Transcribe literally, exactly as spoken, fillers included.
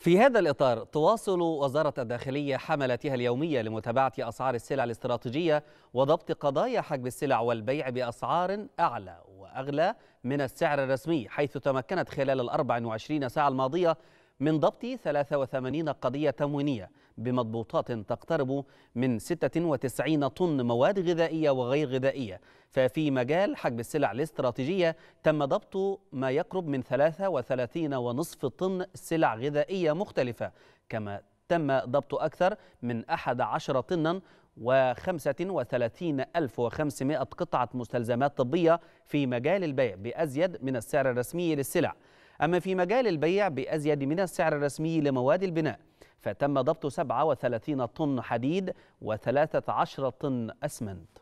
في هذا الإطار تواصل وزارة الداخلية حملاتها اليومية لمتابعة أسعار السلع الاستراتيجية وضبط قضايا حجب السلع والبيع بأسعار أعلى وأغلى من السعر الرسمي، حيث تمكنت خلال ال أربع وعشرين ساعة الماضية من ضبط ثلاث وثمانين قضية تموينية بمضبوطات تقترب من ستة وتسعين طن مواد غذائية وغير غذائية. ففي مجال حجب السلع الاستراتيجية تم ضبط ما يقرب من ثلاثة وثلاثين فاصلة خمسة طن سلع غذائية مختلفة، كما تم ضبط أكثر من أحد عشر طنا وخمسة وثلاثين ألف وخمسمائة قطعة مستلزمات طبية في مجال البيع بأزيد من السعر الرسمي للسلع. أما في مجال البيع بأزيد من السعر الرسمي لمواد البناء فتم ضبط سبعة وثلاثين طن حديد وثلاثة عشر طن أسمنت.